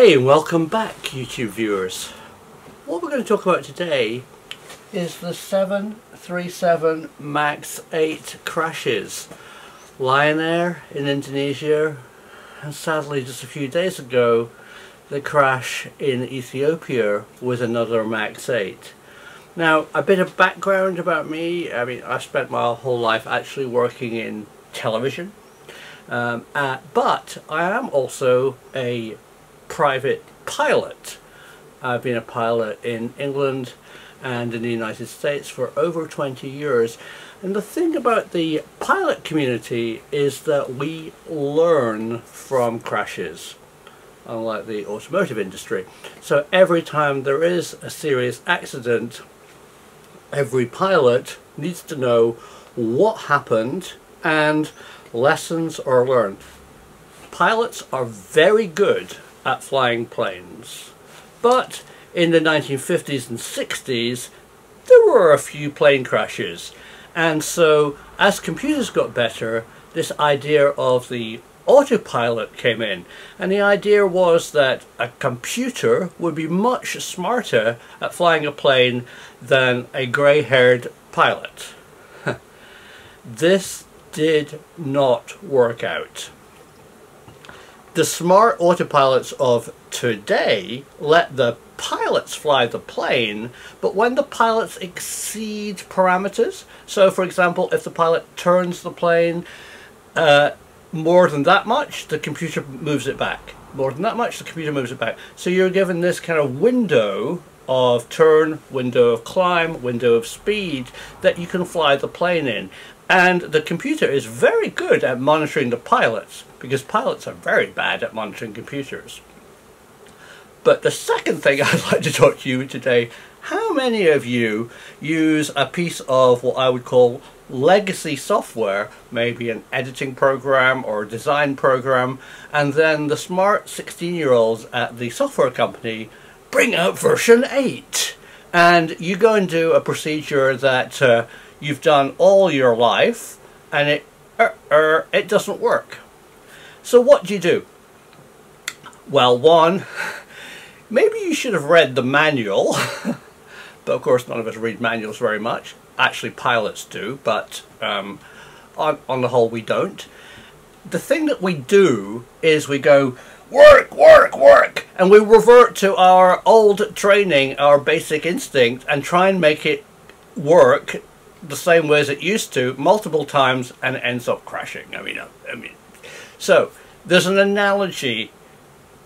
Hey, and welcome back, YouTube viewers. What we're going to talk about today is the 737 MAX 8 crashes. Lion Air in Indonesia, and sadly just a few days ago, the crash in Ethiopia with another MAX 8. Now, a bit of background about me. I mean, I've spent my whole life actually working in television, but I am also a private pilot. I've been a pilot in England and in the United States for over 20 years. And the thing about the pilot community is that we learn from crashes, unlike the automotive industry. So every time there is a serious accident, every pilot needs to know what happened and lessons are learned. Pilots are very good at flying planes, but in the 1950s and 60s there were a few plane crashes, and so as computers got better, this idea of the autopilot came in, and the idea was that a computer would be much smarter at flying a plane than a grey-haired pilot. This did not work out. The smart autopilots of today let the pilots fly the plane, but when the pilots exceed parameters, so for example if the pilot turns the plane more than that much, the computer moves it back. More than that much, the computer moves it back. So you're given this kind of window of turn, window of climb, window of speed that you can fly the plane in. And the computer is very good at monitoring the pilots, because pilots are very bad at monitoring computers. But the second thing I'd like to talk to you today, how many of you use a piece of what I would call legacy software, maybe an editing program or a design program, and then the smart 16-year-olds at the software company bring out version 8? And you go and do a procedure that you've done all your life, and it doesn't work. So what do you do? Well, one, maybe you should have read the manual, but of course none of us read manuals very much. Actually pilots do, but on the whole we don't. The thing that we do is we go, work, work, work, and we revert to our old training, our basic instinct, and try and make it work the same way as it used to multiple times, and it ends up crashing. I mean, so there's an analogy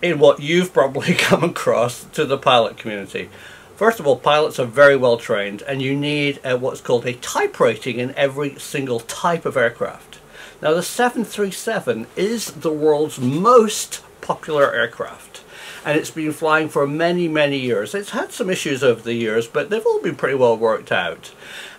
in what you've probably come across to the pilot community. First of all, pilots are very well trained, and you need what's called a type rating in every single type of aircraft. Now the 737 is the world's most popular aircraft, and it's been flying for many, many years. It's had some issues over the years, but they've all been pretty well worked out.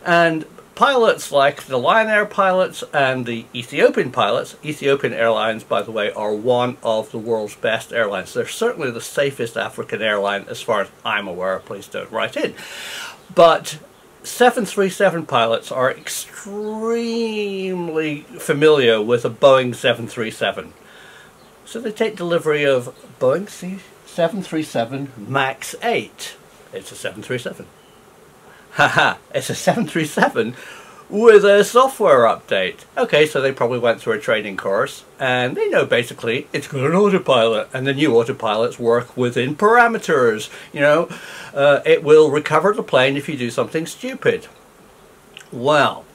And pilots like the Lion Air pilots and the Ethiopian pilots — Ethiopian Airlines, by the way, are one of the world's best airlines. They're certainly the safest African airline as far as I'm aware. Please don't write in. But 737 pilots are extremely familiar with a Boeing 737. So they take delivery of Boeing 737 MAX 8. It's a 737. Haha, it's a 737 with a software update. Okay, so they probably went through a training course, and they know basically it's got an autopilot, and the new autopilots work within parameters. You know, it will recover the plane if you do something stupid. Well,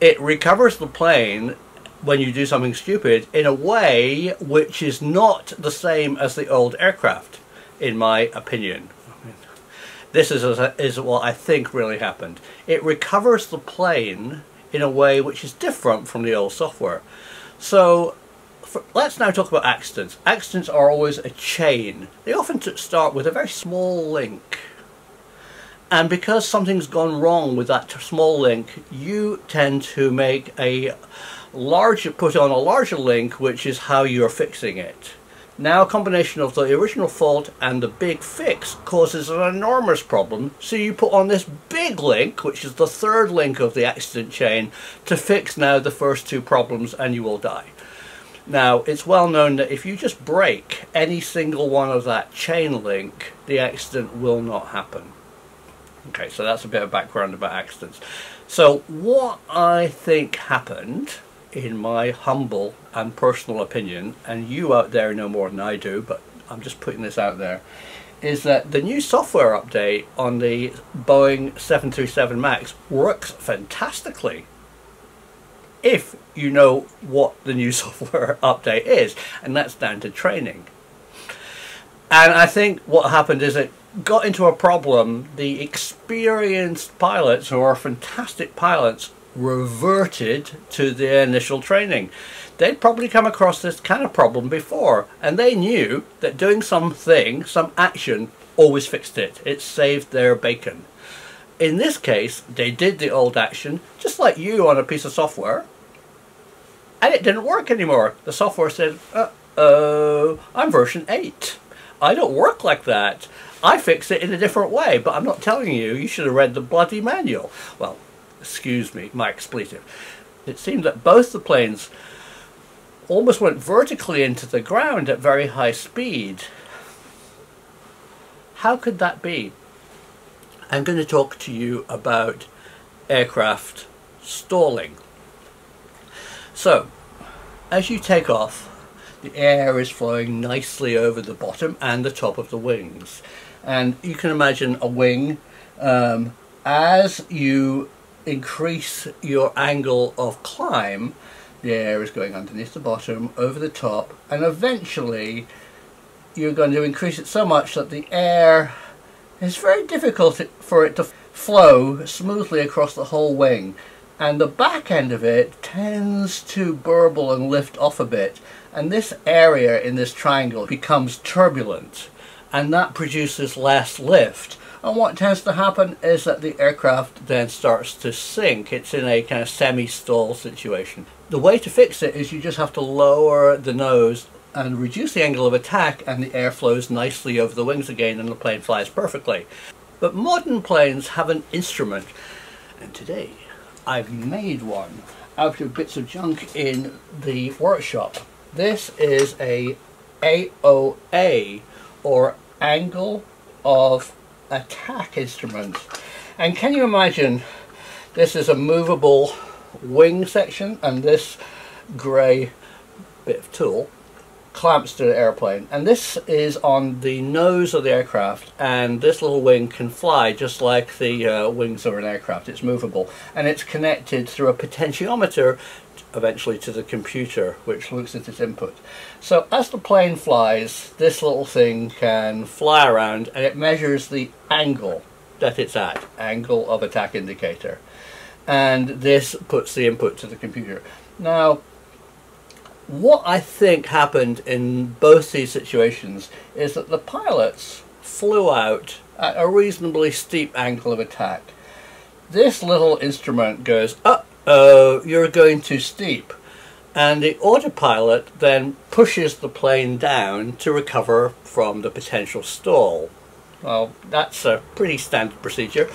it recovers the plane when you do something stupid in a way which is not the same as the old aircraft, in my opinion. This is what I think really happened. It recovers the plane in a way which is different from the old software. So let's now talk about accidents. Accidents are always a chain. They often start with a very small link. And because something's gone wrong with that small link, you tend to make a larger, put on a larger link, which is how you're fixing it. Now a combination of the original fault and the big fix causes an enormous problem, so you put on this big link, which is the third link of the accident chain, to fix now the first two problems, and you will die. Now, it's well known that if you just break any single one of that chain link, the accident will not happen. Okay, so that's a bit of background about accidents. So what I think happened, in my humble and personal opinion, and you out there know more than I do, but I'm just putting this out there, is that the new software update on the Boeing 737 MAX works fantastically if you know what the new software update is, and that's down to training. And I think what happened is it got into a problem. The experienced pilots, who are fantastic pilots, reverted to their initial training. They'd probably come across this kind of problem before, and they knew that doing something, some action, always fixed it. It saved their bacon. In this case, they did the old action, just like you on a piece of software, and it didn't work anymore. The software said, uh-oh, I'm version 8. I don't work like that. I fix it in a different way, but I'm not telling you. You should have read the bloody manual. Well, excuse me, my expletive. It seemed that both the planes almost went vertically into the ground at very high speed. How could that be? I'm going to talk to you about aircraft stalling. So, as you take off, the air is flowing nicely over the bottom and the top of the wings. And you can imagine a wing, as you increase your angle of climb, the air is going underneath the bottom, over the top, and eventually you're going to increase it so much that the air is very difficult for it to flow smoothly across the whole wing. And the back end of it tends to burble and lift off a bit, and this area in this triangle becomes turbulent, and that produces less lift. And what tends to happen is that the aircraft then starts to sink. It's in a kind of semi-stall situation. The way to fix it is you just have to lower the nose and reduce the angle of attack, and the air flows nicely over the wings again and the plane flies perfectly. But modern planes have an instrument, and today I've made one out of bits of junk in the workshop. This is a AOA, or angle of attack instrument. And can you imagine, this is a movable wing section, and this grey bit of tool clamps to the airplane, and this is on the nose of the aircraft, and this little wing can fly just like the wings of an aircraft. It's movable, and it's connected through a potentiometer eventually to the computer, which looks at its input. So as the plane flies, this little thing can fly around, and it measures the angle that it's at, angle of attack indicator, and this puts the input to the computer. Now, what I think happened in both these situations is that the pilots flew out at a reasonably steep angle of attack. This little instrument goes, uh-oh, you're going too steep. And the autopilot then pushes the plane down to recover from the potential stall. Well, that's a pretty standard procedure.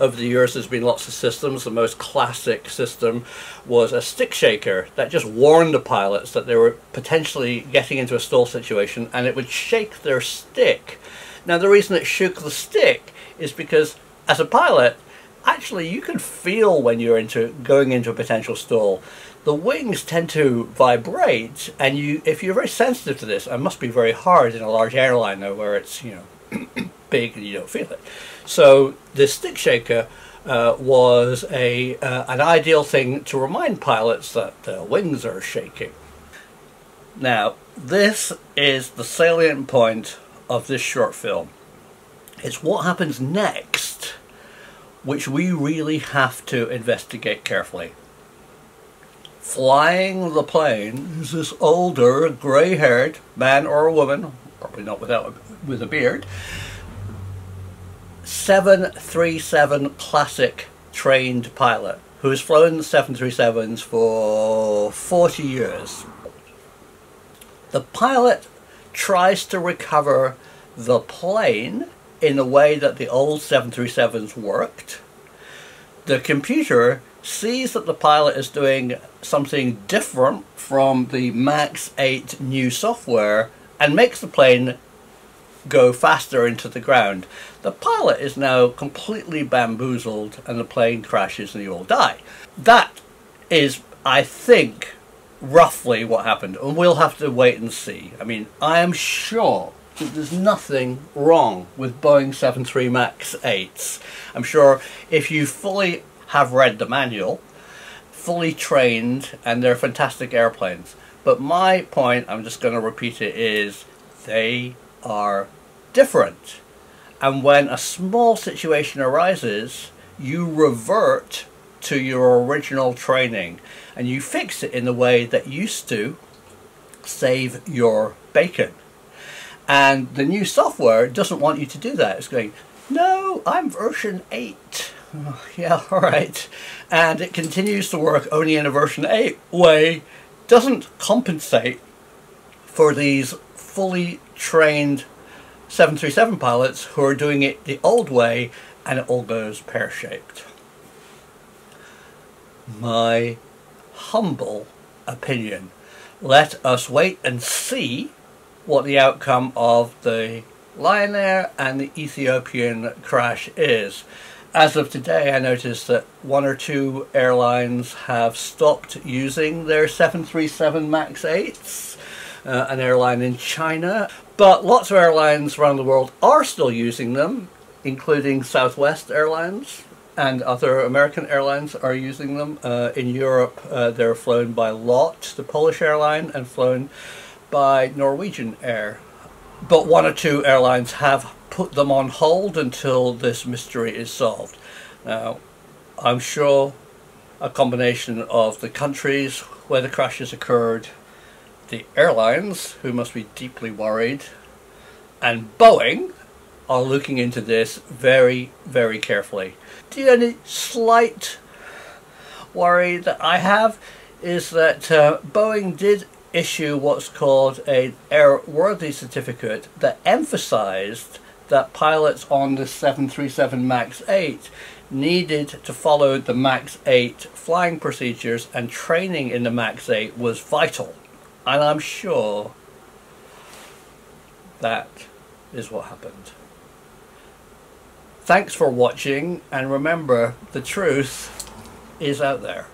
Over the years there's been lots of systems. The most classic system was a stick shaker that just warned the pilots that they were potentially getting into a stall situation, and it would shake their stick. Now, the reason it shook the stick is because, as a pilot, actually you can feel when you're going into a potential stall. The wings tend to vibrate, and if you're very sensitive to this, and must be very hard in a large airliner where it's, you know, big and you don't feel it. So the stick shaker was an ideal thing to remind pilots that their wings are shaking. Now, this is the salient point of this short film. It's what happens next which we really have to investigate carefully. Flying the plane is this older, grey-haired man or a woman, probably not with a beard, 737 classic trained pilot who has flown 737s for 40 years. The pilot tries to recover the plane in the way that the old 737s worked. The computer sees that the pilot is doing something different from the MAX 8 new software and makes the plane go faster into the ground. The pilot is now completely bamboozled and the plane crashes and you all die. That is, I think, roughly what happened, and we'll have to wait and see. I mean, I am sure that there's nothing wrong with Boeing 737 MAX 8s. I'm sure if you fully have read the manual, fully trained, and they're fantastic airplanes. But my point, I'm just going to repeat it, is they are different. And when a small situation arises, you revert to your original training and you fix it in the way that used to save your bacon. And the new software doesn't want you to do that. It's going, no, I'm version 8. Oh, yeah, alright. And it continues to work only in a version 8 way. Doesn't compensate for these fully trained 737 pilots who are doing it the old way, and it all goes pear-shaped. My humble opinion. Let us wait and see what the outcome of the Lion Air and the Ethiopian crash is. As of today, I noticed that one or two airlines have stopped using their 737 MAX 8s, an airline in China, but lots of airlines around the world are still using them, including Southwest Airlines, and other American airlines are using them. In Europe, they're flown by LOT, the Polish airline, and flown by Norwegian Air. But one or two airlines have put them on hold until this mystery is solved. Now, I'm sure a combination of the countries where the crashes occurred, the airlines, who must be deeply worried, and Boeing are looking into this very, very carefully. The only slight worry that I have is that Boeing did issue what's called an airworthy certificate that emphasized that pilots on the 737 MAX 8 needed to follow the MAX 8 flying procedures, and training in the MAX 8 was vital. And I'm sure that is what happened. Thanks for watching, and remember, the truth is out there.